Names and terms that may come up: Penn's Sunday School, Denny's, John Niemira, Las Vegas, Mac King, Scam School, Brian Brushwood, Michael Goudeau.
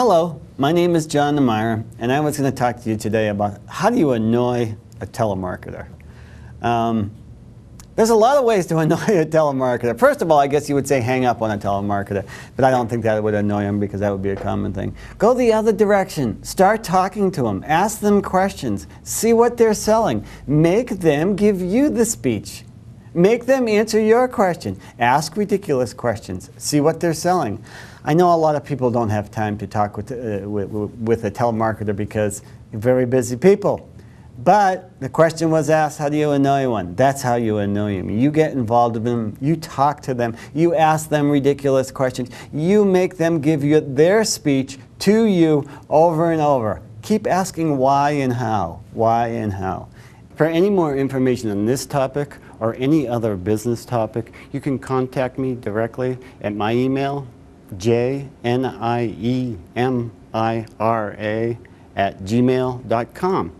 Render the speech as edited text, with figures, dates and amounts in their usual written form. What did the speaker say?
Hello, my name is John Niemira, and I was going to talk to you today about how do you annoy a telemarketer. There's a lot of ways to annoy a telemarketer. First of all, I guess you would say hang up on a telemarketer, but I don't think that would annoy him because that would be a common thing. Go the other direction. Start talking to them. Ask them questions. See what they're selling. Make them give you the speech. Make them answer your question. Ask ridiculous questions. See what they're selling. I know a lot of people don't have time to talk with a telemarketer because they're very busy people. But the question was asked, how do you annoy one? That's how you annoy them. You get involved with them. You talk to them. You ask them ridiculous questions. You make them give you their speech to you over and over. Keep asking why and how. Why and how. For any more information on this topic or any other business topic, you can contact me directly at my email, jniemira@gmail.com.